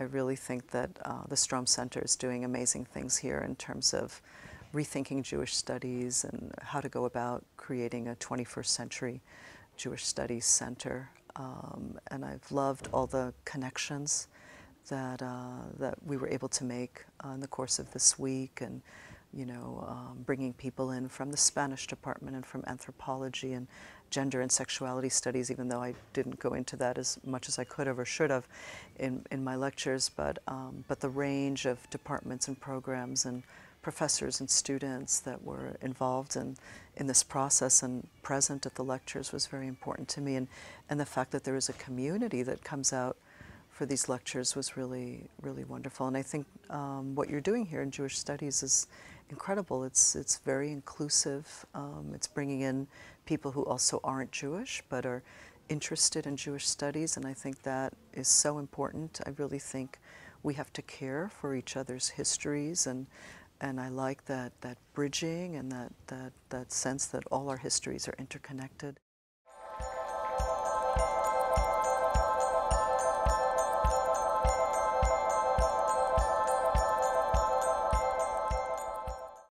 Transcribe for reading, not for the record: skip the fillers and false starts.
I really think that the Stroum Center is doing amazing things here in terms of rethinking Jewish studies and how to go about creating a 21st century Jewish Studies Center. And I've loved all the connections that, that we were able to make in the course of this week, and you know, bringing people in from the Spanish department and from anthropology and gender and sexuality studies, even though I didn't go into that as much as I could have or should have in my lectures, but the range of departments and programs and professors and students that were involved in this process and present at the lectures was very important to me, and the fact that there is a community that comes out for these lectures was really, really wonderful. And I think what you're doing here in Jewish Studies is incredible. It's very inclusive. It's bringing in people who also aren't Jewish but are interested in Jewish studies, and I think that is so important. I really think we have to care for each other's histories, and I like that bridging and that sense that all our histories are interconnected.